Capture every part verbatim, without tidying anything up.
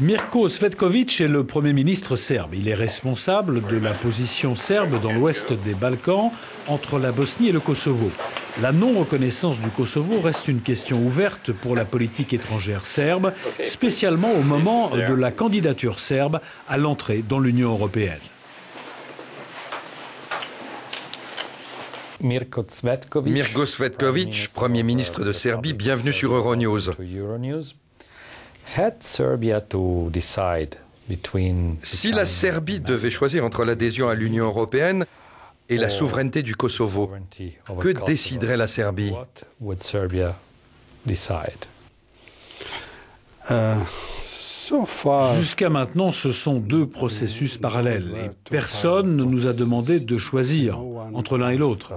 Mirko Cvetkovic est le Premier ministre serbe. Il est responsable de la position serbe dans l'ouest des Balkans, entre la Bosnie et le Kosovo. La non-reconnaissance du Kosovo reste une question ouverte pour la politique étrangère serbe, spécialement au moment de la candidature serbe à l'entrée dans l'Union européenne. Mirko Cvetkovic, Premier ministre de Serbie, bienvenue sur Euronews. Si la Serbie devait choisir entre l'adhésion à l'Union européenne et la souveraineté du Kosovo, que déciderait la Serbie? euh... Jusqu'à maintenant, ce sont deux processus parallèles et personne ne nous a demandé de choisir entre l'un et l'autre.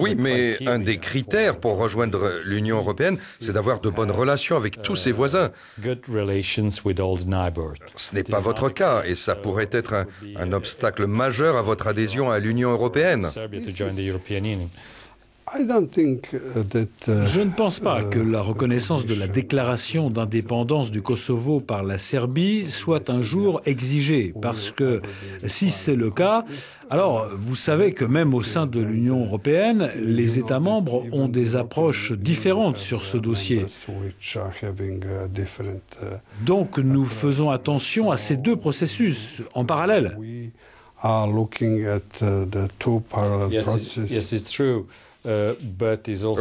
Oui, mais un des critères pour rejoindre l'Union européenne, c'est d'avoir de bonnes relations avec tous ses voisins. Ce n'est pas votre cas et ça pourrait être un, un obstacle majeur à votre adhésion à l'Union européenne. Je ne pense pas que la reconnaissance de la déclaration d'indépendance du Kosovo par la Serbie soit un jour exigée, parce que si c'est le cas, alors vous savez que même au sein de l'Union européenne, les États membres ont des approches différentes sur ce dossier. Donc nous faisons attention à ces deux processus en parallèle.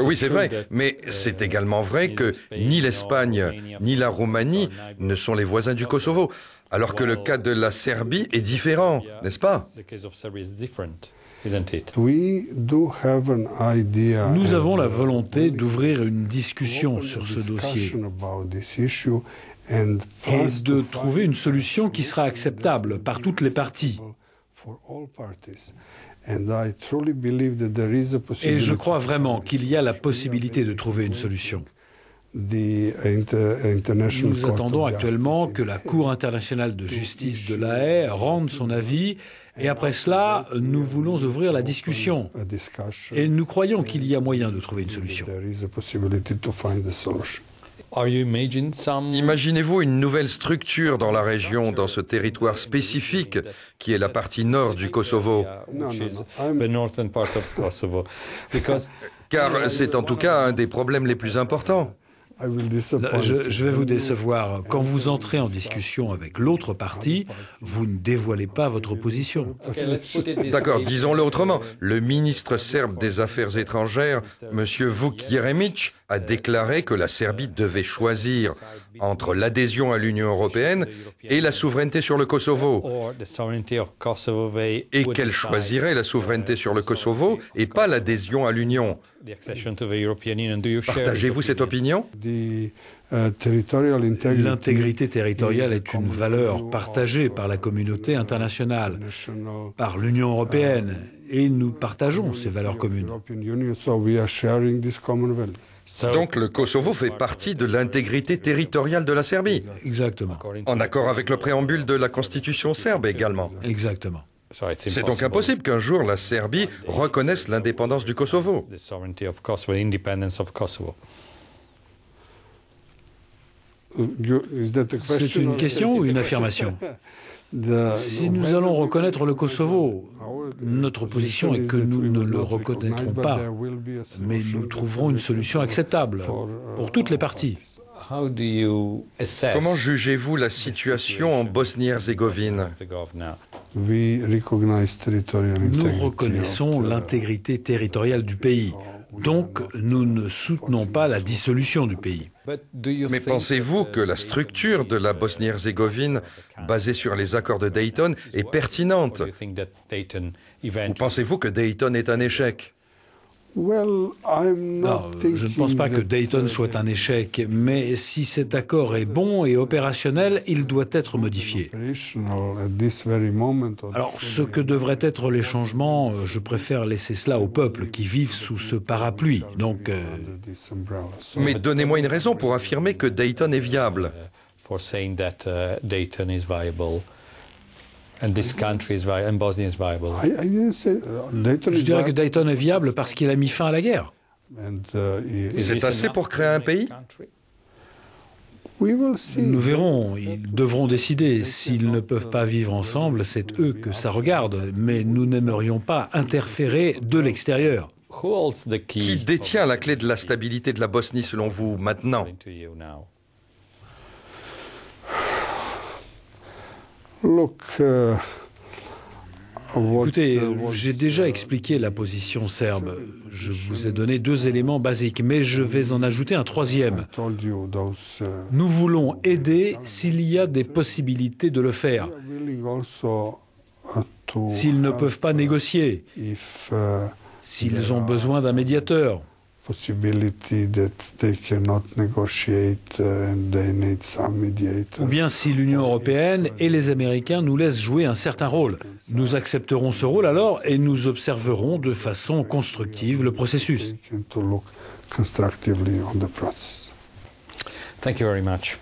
Oui, c'est vrai, mais c'est également vrai que ni l'Espagne ni la Roumanie ne sont les voisins du Kosovo, alors que le cas de la Serbie est différent, n'est-ce pas? Nous avons la volonté d'ouvrir une discussion sur ce dossier et de trouver une solution qui sera acceptable par toutes les parties. Et je crois vraiment qu'il y a la possibilité de trouver une solution. Nous attendons actuellement que la Cour internationale de justice de La Haye rende son avis et après cela, nous voulons ouvrir la discussion. Et nous croyons qu'il y a moyen de trouver une solution. Imaginez-vous une nouvelle structure dans la région, dans ce territoire spécifique qui est la partie nord du Kosovo? Car c'est en tout cas un des problèmes les plus importants. Je, je vais vous décevoir. Quand vous entrez en discussion avec l'autre partie, vous ne dévoilez pas votre position. D'accord, disons-le autrement. Le ministre serbe des Affaires étrangères, M. Vuk Jeremic, a déclaré que la Serbie devait choisir entre l'adhésion à l'Union européenne et la souveraineté sur le Kosovo. Et qu'elle choisirait la souveraineté sur le Kosovo et pas l'adhésion à l'Union. Partagez-vous cette opinion? L'intégrité territoriale est une valeur partagée par la communauté internationale, par l'Union européenne, et nous partageons ces valeurs communes. Donc le Kosovo fait partie de l'intégrité territoriale de la Serbie. Exactement. En accord avec le préambule de la Constitution serbe également. Exactement. C'est donc impossible qu'un jour la Serbie reconnaisse l'indépendance du Kosovo. C'est une question ou une affirmation? Si nous allons reconnaître le Kosovo, notre position est que nous ne le reconnaîtrons pas, mais nous trouverons une solution acceptable pour toutes les parties. Comment jugez-vous la situation en Bosnie-Herzégovine? Nous reconnaissons l'intégrité territoriale du pays. Donc, nous ne soutenons pas la dissolution du pays. Mais pensez-vous que la structure de la Bosnie-Herzégovine, basée sur les accords de Dayton, est pertinente? Ou pensez-vous que Dayton est un échec? Non, je ne pense pas que Dayton soit un échec, mais si cet accord est bon et opérationnel, il doit être modifié. Alors, ce que devraient être les changements, je préfère laisser cela aux peuples qui vivent sous ce parapluie. Donc, euh... mais donnez-moi une raison pour affirmer que Dayton est viable. And this country is viable, and Bosnia is viable. Je dirais que Dayton est viable parce qu'il a mis fin à la guerre. C'est assez pour créer un pays? Nous verrons. Ils devront décider. S'ils ne peuvent pas vivre ensemble, c'est eux que ça regarde. Mais nous n'aimerions pas interférer de l'extérieur. Qui détient la clé de la stabilité de la Bosnie, selon vous, maintenant? Écoutez, j'ai déjà expliqué la position serbe. Je vous ai donné deux éléments basiques, mais je vais en ajouter un troisième. Nous voulons aider s'il y a des possibilités de le faire, s'ils ne peuvent pas négocier, s'ils ont besoin d'un médiateur. Ou bien si l'Union européenne et les Américains nous laissent jouer un certain rôle. Nous accepterons ce rôle alors et nous observerons de façon constructive le processus. Thank you very much.